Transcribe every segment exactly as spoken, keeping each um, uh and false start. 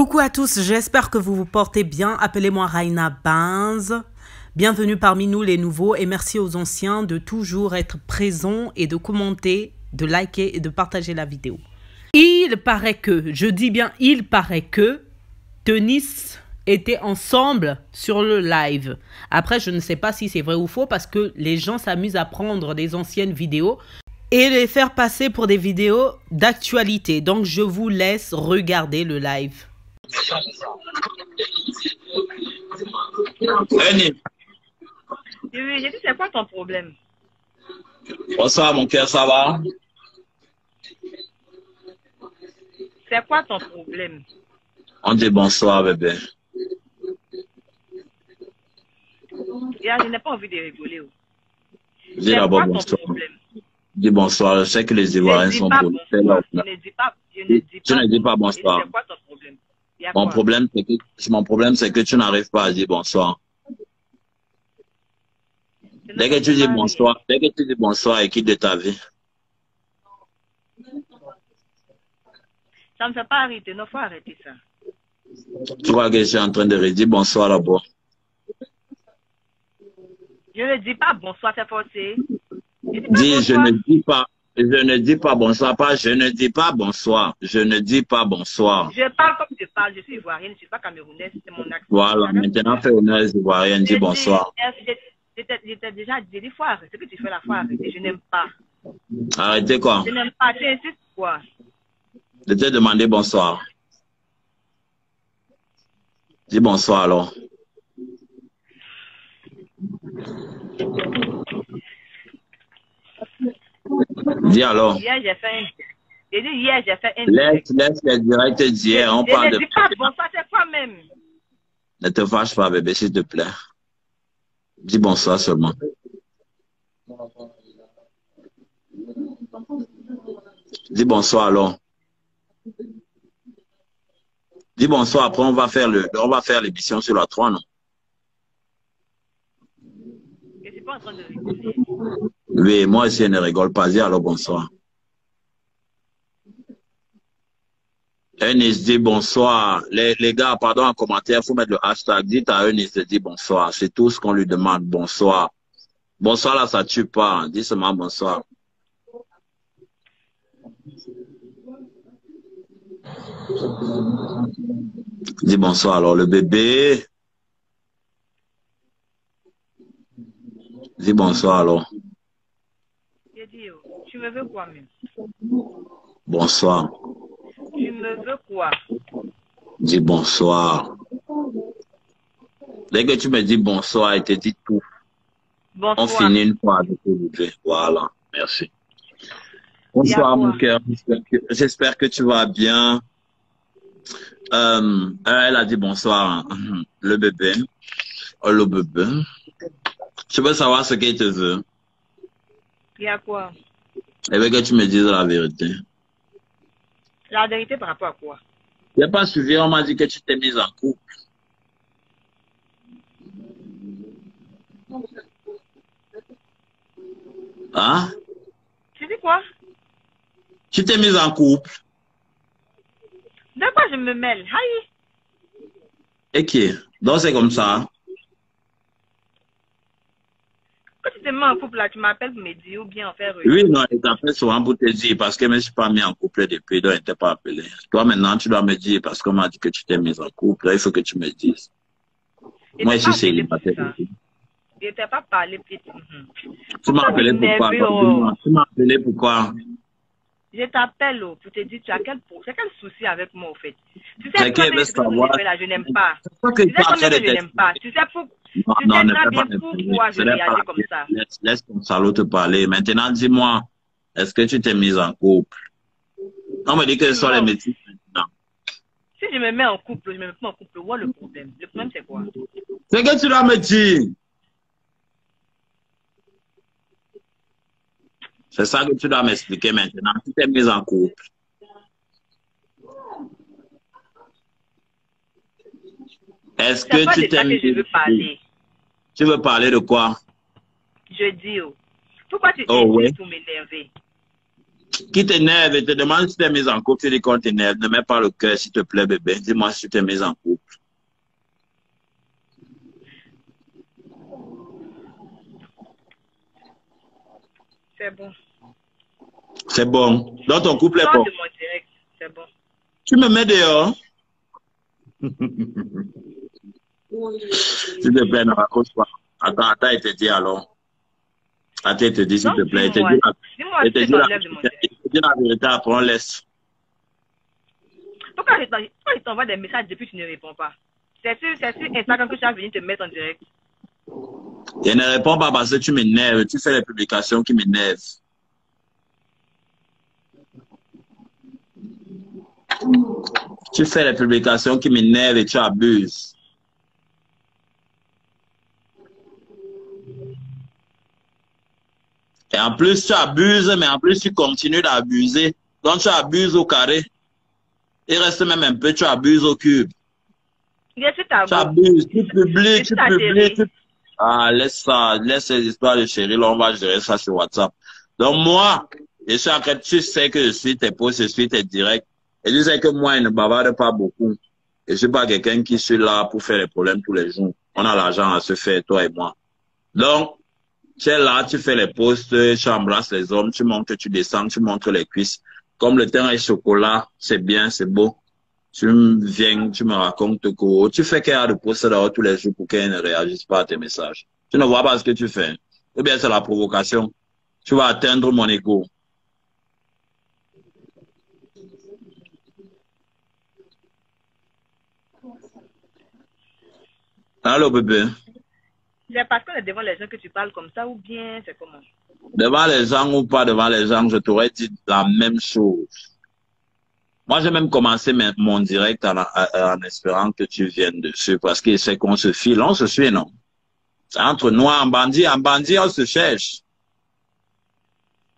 Coucou à tous, j'espère que vous vous portez bien. Appelez-moi Raina Benz. Bienvenue parmi nous les nouveaux et merci aux anciens de toujours être présents et de commenter, de liker et de partager la vidéo. Il paraît que, je dis bien il paraît que, Tennis était ensemble sur le live. Après, je ne sais pas si c'est vrai ou faux parce que les gens s'amusent à prendre des anciennes vidéos et les faire passer pour des vidéos d'actualité. Donc, je vous laisse regarder le live. Hey, j'ai dit, c'est quoi ton problème? Bonsoir, mon cœur, ça va? C'est quoi ton problème? On dit bonsoir, bébé. Yeah, je n'ai pas envie de rigoler. Dis d'abord bonsoir. Dis bonsoir, je sais que les Ivoiriens sont pour là. Je ne dis pas, je ne dis pas, tu ne dis pas bonsoir. C'est quoi ton problème? Mon problème, c'est que, mon problème, c'est que tu n'arrives pas à dire bonsoir. Dès que tu dis bonsoir, dès que tu dis bonsoir, et quitte de ta vie. Ça ne me fait pas arrêter, non, faut arrêter ça. Tu crois que je suis en train de redire bonsoir d'abord? Je ne dis pas bonsoir, c'est forcé. Dis, je ne dis pas, je ne dis pas bonsoir, pas, je ne dis pas bonsoir, je ne dis pas bonsoir. Je parle comme je parle, je suis ivoirienne, je ne suis pas camerounaise, c'est mon accent. Voilà, maintenant fais honneur aux ivoiriennes, dis bonsoir. Je t'ai déjà dit, il faut arrêter, que tu fais la fois arrêter, je n'aime pas. Arrêtez quoi? Je n'aime pas, tu insistes quoi? Je t'ai demandé bonsoir. Dis bonsoir alors. Dis alors. Hier, j'ai fait un... J'ai dit hier, j'ai fait un... Laisse, laisse les directs d'hier, on parle de... Je ne dis pas bonsoir, c'est toi-même. Ne te fâche pas, bébé, s'il te plaît. Dis bonsoir seulement. Dis bonsoir alors. Dis bonsoir, après on va faire le, on va faire l'émission sur la trois, non? Je suis pas en train de rigoler. Oui, moi aussi, je ne rigole pas. Dis alors bonsoir. Eunice dit bonsoir. Les, les gars, pardon, en commentaire, il faut mettre le hashtag. Dites à Eunice de dire bonsoir. C'est tout ce qu'on lui demande. Bonsoir. Bonsoir, là, ça ne tue pas. Dis seulement bonsoir. Dis bonsoir alors le bébé. Dis bonsoir alors. Tu me veux quoi même? Bonsoir. Tu me veux quoi? Dis bonsoir. Dès que tu me dis bonsoir, il te dit tout. Bonsoir. On finit une fois avec le bébé. Voilà, merci. Bonsoir mon cœur, j'espère que tu vas bien. Euh, elle a dit bonsoir, le bébé, oh, le bébé. Je veux savoir ce qu'elle te veut. Il y a quoi? Elle veut que tu me dises la vérité. La vérité par rapport à quoi? Je n'ai pas suivi, on m'a dit que tu t'es mise en couple. Hein? Tu dis quoi? Tu t'es mise en couple. De quoi je me mêle? Aïe. Et qui? Donc c'est comme ça. Quand tu te mets en couple là, tu m'appelles pour me dire ou bien en faire. Oui, non, elle t'appelle souvent pour te dire parce que je ne suis pas mis en couple depuis, donc elle ne t'a pas appelé. Toi maintenant, tu dois me dire parce qu'on m'a dit que tu t'es mise en couple, là, il faut que tu me dises. Et moi, je sais, il m'a fait. Je ne t'ai pas parlé. Petit. Tu m'as appelé pourquoi? Oh. Tu m'as appelé pourquoi? Je t'appelle oh, pour te dire tu as quel, quel souci avec moi, en fait. Tu sais combien de choses là, je n'aime pas. Tu sais combien de choses je n'aime pas. Tu sais pour, non, tu sais très bien pourquoi je réagis comme ça. Laisse, laisse ton salaud te parler. Maintenant, dis-moi, est-ce que tu t'es mise en couple? On me dit que ce sont les métiers maintenant. Si je me mets en couple, je me mets pas en couple, où est le problème? Le problème, c'est quoi? C'est que tu dois me dire. C'est ça que tu dois m'expliquer maintenant. Tu t'es mise en couple. Est-ce que tu t'es mise en couple? Tu veux parler de quoi? Je dis, oh. Pourquoi tu t'es oh, oui. tout m'énerver? qui t'énerve et te demande si tu es mise en couple, tu dis qu'on t'énerve, ne mets pas le cœur, s'il te plaît, bébé. Dis-moi si tu es mise en couple. C'est bon. C'est bon. Donc ton couple est bon. C'est bon. Tu me mets dehors. S'il te plaît, ne raconte pas. Attends, attends, il te dit alors. Attends, il te dit, s'il te plaît. Il te dit la vérité, après on laisse. Pourquoi je t'envoie des messages depuis que tu ne réponds pas? C'est sûr, c'est sûr, Instagram que tu as venu te mettre en direct. Je ne réponds pas parce que tu m'énerves. Tu fais les publications qui m'énervent. Tu fais les publications qui m'énervent et tu abuses. Et en plus, tu abuses, mais en plus, tu continues d'abuser. Donc, tu abuses au carré. Il reste même un peu, tu abuses au cube. Tu abuses, tu publies, tu publies, tu... Ah, laisse ça, laisse ces histoires de chérie, là, on va gérer ça sur WhatsApp. Donc, moi, je suis en train, tu sais que je suis tes posts, je suis tes directs. Et tu sais que moi, je ne bavarde pas beaucoup. Je ne suis pas quelqu'un qui suis là pour faire des problèmes tous les jours. On a l'argent à se faire, toi et moi. Donc, tu es là, tu fais les posts, tu embrasses les hommes, tu montes, tu descends, tu montres les cuisses. Comme le teint est chocolat, c'est bien, c'est beau. Tu viens, tu me racontes que tu fais qu'il y a de posts dehors tous les jours pour qu'elle ne réagisse pas à tes messages. Tu ne vois pas ce que tu fais. Eh bien, c'est la provocation. Tu vas atteindre mon ego. Allô, bébé. C'est parce qu'on est devant les gens que tu parles comme ça ou bien c'est comment? Devant les gens ou pas devant les gens, je t'aurais dit la même chose. Moi, j'ai même commencé mon direct en, en, en espérant que tu viennes dessus parce que c'est qu'on se file, on se suit, non? Entre nous, en bandit, en bandit, on se cherche.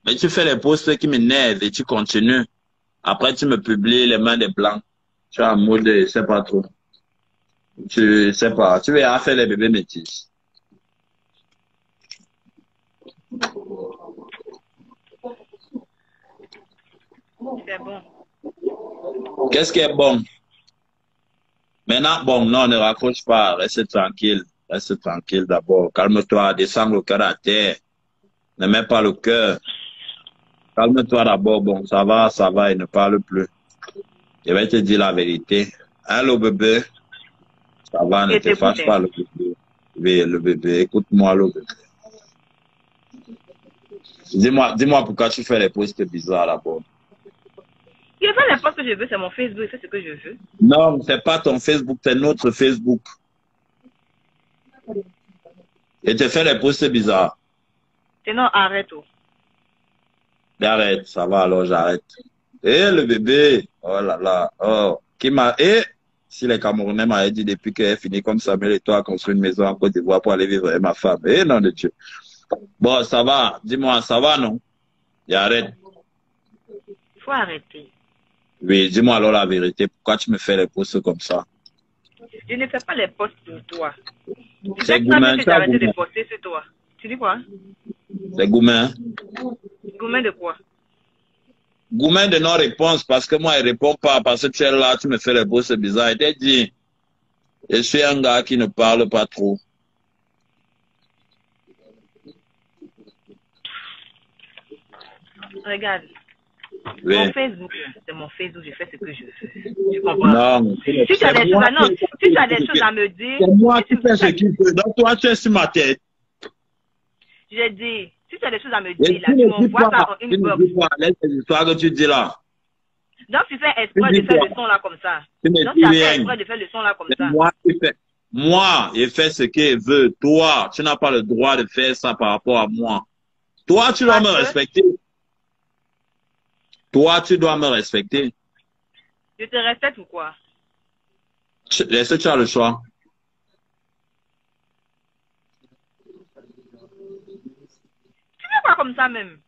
Mais tu fais les posts qui m'énervent et tu continues. Après, tu me publies les mains des blancs. Tu as un mot de, je sais pas trop. Tu sais pas, tu verras faire les bébés métis. C'est bon. Qu'est-ce qui est bon? Maintenant, bon, non, ne raccroche pas, reste tranquille, reste tranquille d'abord. Calme-toi, descends le cœur à terre, ne mets pas le cœur. Calme-toi d'abord, bon, ça va, ça va, il ne parle plus. Je vais te dire la vérité. Allô, bébé? Ça va, ne te fâche pas, le bébé. Oui, le bébé, écoute-moi, le bébé. Dis-moi, dis-moi pourquoi tu fais les posts bizarres là-bas. Je fais les posts que je veux, c'est mon Facebook, c'est ce que je veux. Non, c'est pas ton Facebook, c'est notre Facebook. Et tu fais les posts bizarres. Sinon, arrête. Oh. Arrête, ça va alors, j'arrête. Eh, le bébé, oh là là, oh, qui m'a... Eh, si les Camerounais m'avaient dit depuis qu'elle finit comme Samuel et toi à construire une maison en Côte d'Ivoire pour aller vivre avec ma femme. Eh, nom de Dieu. Bon, ça va. Dis-moi, ça va, non? Et arrête. Il faut arrêter. Oui, dis-moi alors la vérité. Pourquoi tu me fais les posts comme ça? Je ne fais pas les posts pour toi. C'est Goumen. Tu as arrêté de poster sur toi. Tu dis quoi? C'est Goumen. Goumen de quoi? Goumen de non-réponse parce que moi, il ne répond pas. Parce que tu es là, tu me fais les posts bizarres. Il t'a dit, je suis un gars qui ne parle pas trop. Regarde, oui. Mon Facebook, c'est mon Facebook, je fais ce que je veux. Tu comprends? Non, si tu as des choses, non, si tu as des choses à me dire... C'est moi qui fais ce qu'il veut, donc toi tu es sur ma tête. J'ai dit, si tu as des choses à me dire, là, tu m'envoies ça en inbox. Tu ne dis pas, laisse les histoires que tu dis là. Donc tu fais exprès de faire le son là comme ça. Donc tu as fait exprès de faire le son là comme ça. Moi, je fais, moi, je fais ce qu'il veut. Toi, tu n'as pas le droit de faire ça par rapport à moi. Toi, tu dois me respecter. Toi, tu dois me respecter. Je te respecte ou quoi? Est-ce que tu as le choix? Tu fais pas comme ça même.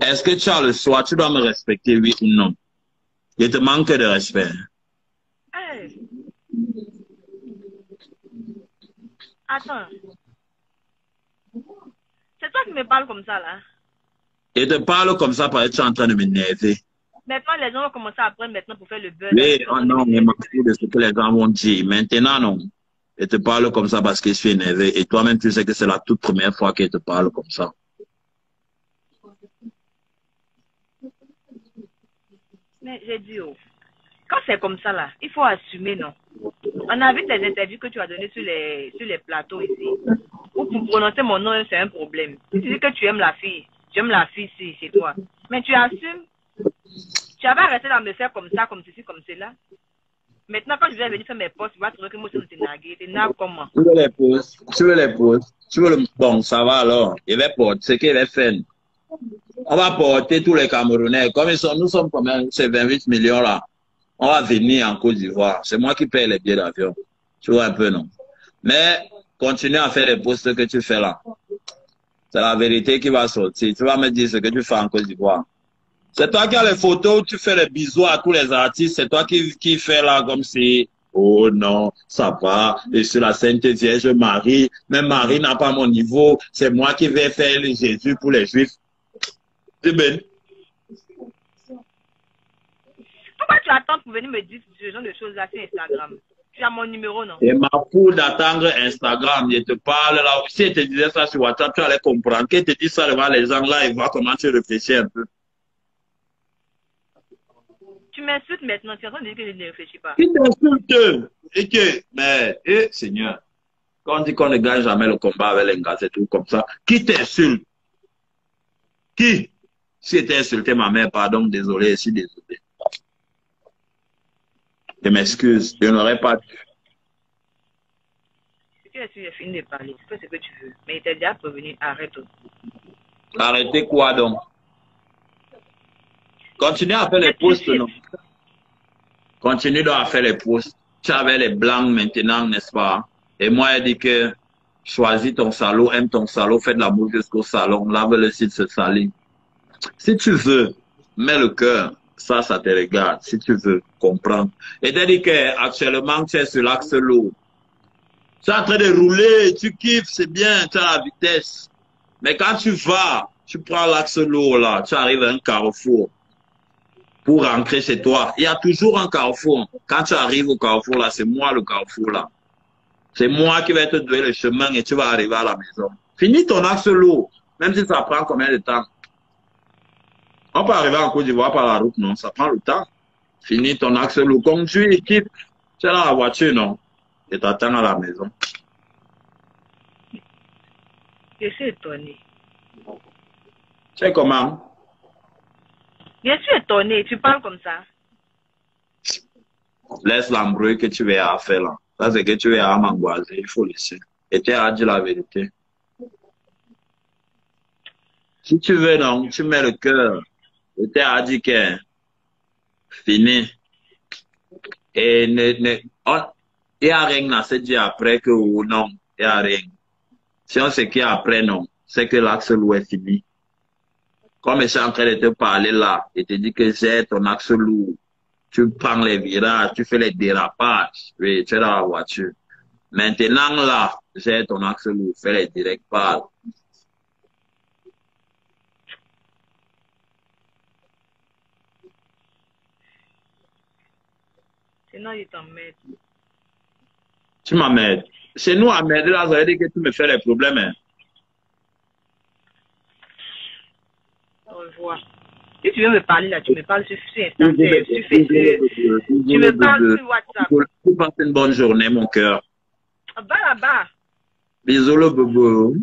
Est-ce que tu as le choix? Tu dois me respecter, oui ou non? Je te manque de respect. Hey. Attends. C'est toi qui me parles comme ça là? Je te parle comme ça parce que tu es en train de m'énerver. Maintenant, les gens vont commencer à apprendre maintenant pour faire le buzz. Oui, oh non, mais m'en fous de ce que les gens vont dire. Maintenant, non. Je te parle comme ça parce que je suis énervé. Et toi-même, tu sais que c'est la toute première fois que je te parle comme ça. Mais j'ai dit, oh, quand c'est comme ça, là, il faut assumer, non? On a vu les interviews que tu as données sur les, sur les plateaux ici. Ou pour prononcer mon nom, c'est un problème. Tu dis que tu aimes la fille. Tu aimes la fille, si, c'est toi. Mais tu assumes. Tu avais arrêté de me faire comme ça, comme ceci, comme cela. Maintenant, quand je vais venir faire mes postes, tu vas trouver que moi, je me suis nagué. Tu nagues comment? Tu veux les postes. Tu veux les postes. Tu veux le... Bon, ça va alors. Il va porter. C'est qu'il va faire. On va porter tous les Camerounais. Comme ils sont, nous sommes combien? Ces vingt-huit millions là. On va venir en Côte d'Ivoire. C'est moi qui paye les billets d'avion. Tu vois un peu, non? Mais continue à faire les postes que tu fais là. C'est la vérité qui va sortir. Tu vas me dire ce que tu fais en Côte d'Ivoire. C'est toi qui as les photos, tu fais les bisous à tous les artistes, c'est toi qui, qui fais là comme si, oh non, ça va, je suis la Sainte Vierge Marie, même Marie n'a pas mon niveau, c'est moi qui vais faire le Jésus pour les Juifs. C'est bien. Pourquoi tu attends pour venir me dire ce genre de choses là sur Instagram? Tu as mon numéro, non? Et ma poule d'attendre Instagram, je te parle là aussi, je te disais ça sur WhatsApp, tu allais comprendre. Quand tu dis ça devant les gens là, ils voient comment tu réfléchis un peu. Tu m'insultes maintenant, tu es en train de dire que je ne réfléchis pas. Qui t'insulte? Et que, mais, eh, Seigneur, quand on dit qu'on ne gagne jamais le combat avec les gars, c'est tout comme ça. Qui t'insulte? Qui? Si je t'ai insulté ma mère, pardon, désolé, je suis désolé. Je m'excuse, je n'aurais pas dû. Ce que je suis, j'ai fini de parler, c'est ce que tu veux. Mais il t'a déjà prévenu, arrête aussi. Arrêtez quoi donc? Continue à faire les posts, non? Continue donc à faire les posts. Tu avais les blancs maintenant, n'est-ce pas? Et moi, elle dit que choisis ton salon, aime ton salon, fais de l'amour jusqu'au salon, lave le site, se salit. Si tu veux, mets le cœur, ça, ça te regarde. Si tu veux, comprends. Et elle dit que actuellement, tu es sur l'axe lourd. Tu es en train de rouler, tu kiffes, c'est bien, tu as la vitesse. Mais quand tu vas, tu prends l'axe lourd là, tu arrives à un carrefour. Pour rentrer chez toi, il y a toujours un carrefour. Quand tu arrives au carrefour là, c'est moi le carrefour là. C'est moi qui vais te donner le chemin et tu vas arriver à la maison. Finis ton axe lourd, même si ça prend combien de temps. On peut arriver en Côte d'Ivoire par la route, non? Ça prend le temps. Finis ton axe lourd. Conduis, équipe. Tu es dans la voiture, non? Et t'attends à la maison. Je suis étonné. Tu sais comment? Je suis étonné, tu parles comme ça. Laisse l'embrouille que tu vas faire là. Ça, c'est que tu vas m'angoiser, il faut laisser. Et tu as dit la vérité. Si tu veux, donc, tu mets le cœur. Et tu as dit que fini. Et ne, ne, on, il n'y a rien là, c'est dit après que ou non, il n'y a rien. Si on sait qu'il y a après, non, c'est que l'axe lourd est fini. Comme je suis en train de te parler là, et te dis que j'ai ton axe lourd, tu prends les virages, tu fais les dérapages, oui, tu es dans la voiture. Maintenant là, j'ai ton axe lourd, fais les directs par. Sinon, il t'emmerde. Tu m'emmerdes. Chez nous, à m'aider là, ça veut dire que tu me fais les problèmes, hein. Si tu veux me parler là, tu me parles sur Instagram, sur Facebook, tu me parles sur WhatsApp. Tu passes une bonne journée, mon cœur. Au bas là-bas. Bisous le bobo.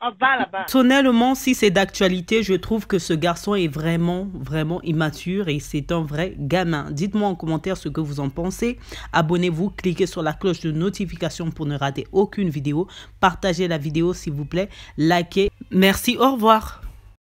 Au bas là-bas. Personnellement, si c'est d'actualité, je trouve que ce garçon est vraiment, vraiment immature et c'est un vrai gamin. Dites-moi en commentaire ce que vous en pensez. Abonnez-vous, cliquez sur la cloche de notification pour ne rater aucune vidéo. Partagez la vidéo s'il vous plaît, likez. Merci, au revoir.